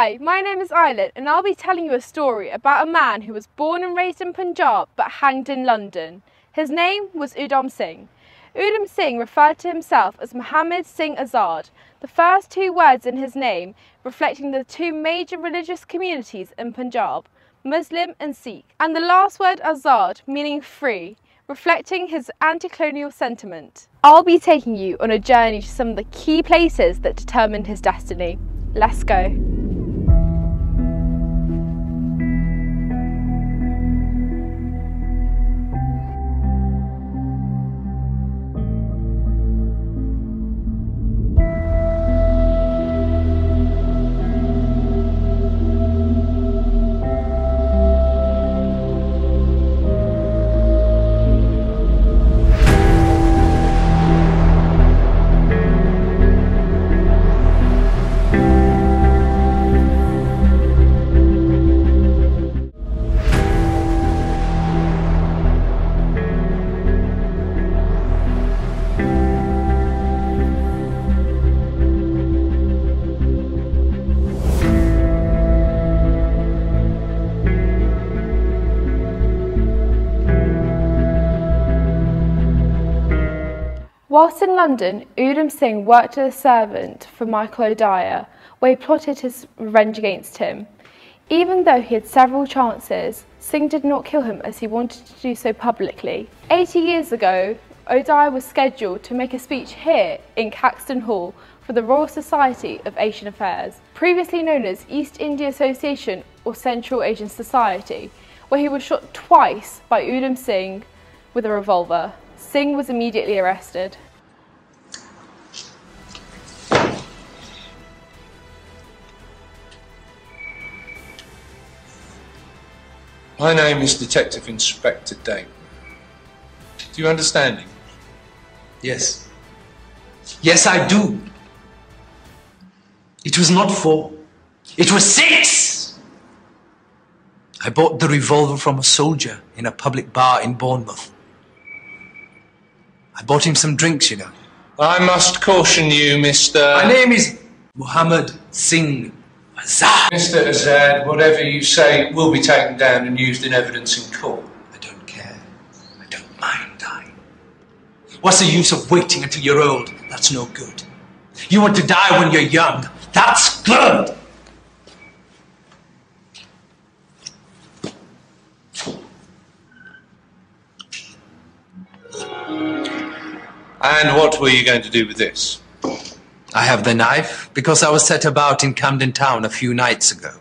Hi, my name is Eileen and I'll be telling you a story about a man who was born and raised in Punjab but hanged in London. His name was Udham Singh. Udham Singh referred to himself as Muhammad Singh Azad, the first two words in his name reflecting the two major religious communities in Punjab, Muslim and Sikh, and the last word Azad meaning free, reflecting his anti-colonial sentiment. I'll be taking you on a journey to some of the key places that determined his destiny. Let's go. Whilst in London, Udham Singh worked as a servant for Michael O'Dwyer, where he plotted his revenge against him. Even though he had several chances, Singh did not kill him as he wanted to do so publicly. 80 years ago, O'Dwyer was scheduled to make a speech here in Caxton Hall for the Royal Society of Asian Affairs, previously known as East India Association or Central Asian Society, where he was shot twice by Udham Singh with a revolver. Singh was immediately arrested. My name is Detective Inspector Day. Do you understand me? Yes. Yes, I do. It was not 4. It was 6! I bought the revolver from a soldier in a public bar in Bournemouth. I bought him some drinks, you know. I must caution you, Mr... My name is Muhammad Singh Azad. Mr. Azad, whatever you say will be taken down and used in evidence in court. I don't care. I don't mind dying. What's the use of waiting until you're old? That's no good. You want to die when you're young. That's good! And what were you going to do with this? I have the knife because I was set about in Camden Town a few nights ago.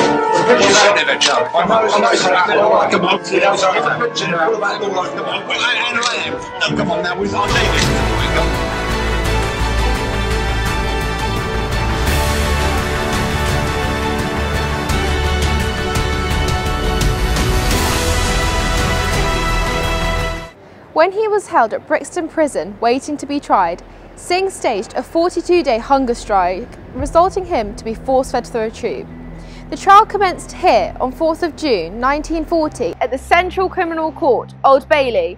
Come on now, we've got David. When he was held at Brixton Prison waiting to be tried, Singh staged a 42-day hunger strike, resulting him to be force-fed through a tube. The trial commenced here on 4th of June 1940 at the Central Criminal Court, Old Bailey.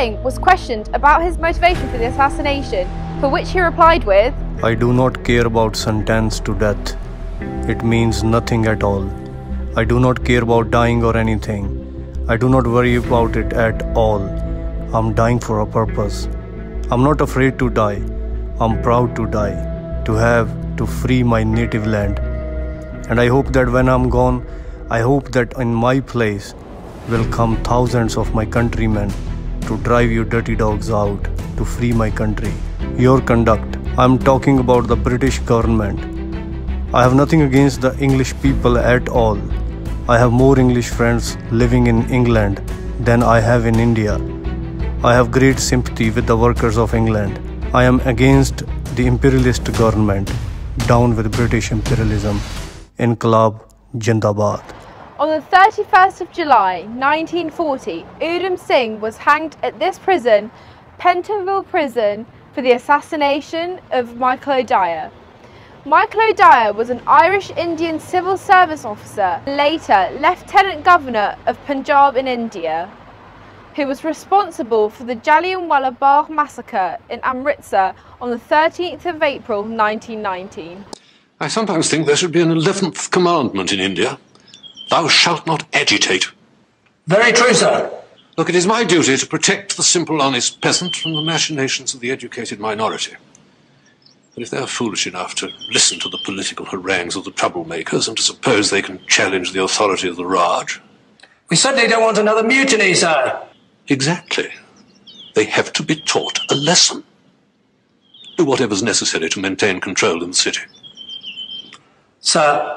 Singh was questioned about his motivation for the assassination, for which he replied with, I do not care about sentence to death. It means nothing at all. I do not care about dying or anything. I do not worry about it at all. I'm dying for a purpose. I'm not afraid to die. I'm proud to die, to free my native land. And I hope that when I'm gone, I hope that in my place will come thousands of my countrymen to drive you dirty dogs out, to free my country. Your conduct, I'm talking about the British government. I have nothing against the English people at all. I have more English friends living in England than I have in India. I have great sympathy with the workers of England. I am against the imperialist government. Down with British imperialism. Inqilab Jindabad. On the 31st of July 1940, Udham Singh was hanged at this prison, Pentonville Prison, for the assassination of Michael O'Dwyer. Michael O'Dwyer was an Irish Indian civil service officer and later Lieutenant Governor of Punjab in India, who was responsible for the Jallianwala Bagh massacre in Amritsar on the 13th of April 1919. I sometimes think there should be an 11th commandment in India. Thou shalt not agitate. Very true, sir. Look, it is my duty to protect the simple, honest peasant from the machinations of the educated minority. But if they are foolish enough to listen to the political harangues of the troublemakers and to suppose they can challenge the authority of the Raj... We certainly don't want another mutiny, sir. Exactly. They have to be taught a lesson. Do whatever's necessary to maintain control in the city. Sir.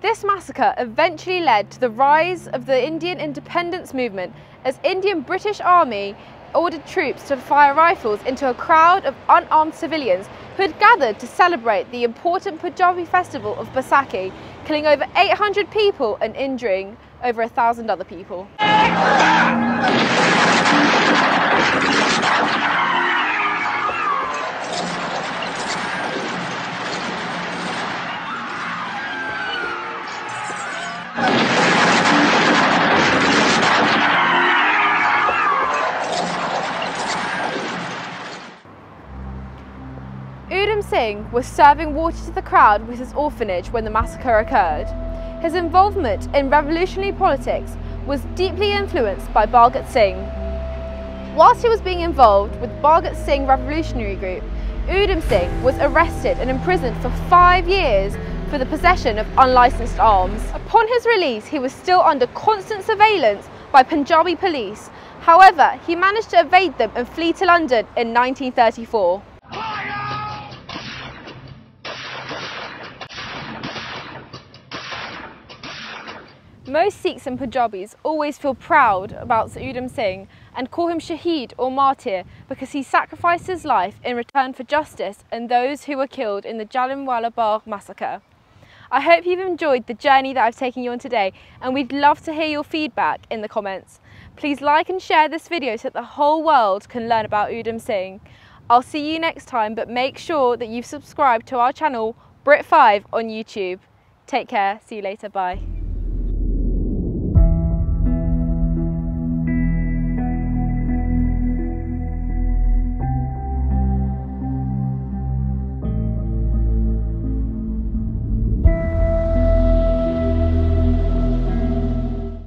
This massacre eventually led to the rise of the Indian independence movement as Indian-British Army ordered troops to fire rifles into a crowd of unarmed civilians who had gathered to celebrate the important Punjabi festival of Basakhi, killing over 800 people and injuring over 1,000 other people. Udham Singh was serving water to the crowd with his orphanage when the massacre occurred. His involvement in revolutionary politics was deeply influenced by Bhagat Singh. Whilst he was being involved with Bhagat Singh revolutionary group, Udham Singh was arrested and imprisoned for 5 years for the possession of unlicensed arms. Upon his release, he was still under constant surveillance by Punjabi police. However, he managed to evade them and flee to London in 1934. Most Sikhs and Punjabis always feel proud about Udham Singh and call him Shaheed or martyr because he sacrificed his life in return for justice and those who were killed in the Jallianwala Bagh massacre. I hope you've enjoyed the journey that I've taken you on today, and we'd love to hear your feedback in the comments. Please like and share this video so that the whole world can learn about Udham Singh. I'll see you next time, but make sure that you've subscribed to our channel Brit5 on YouTube. Take care, see you later, bye.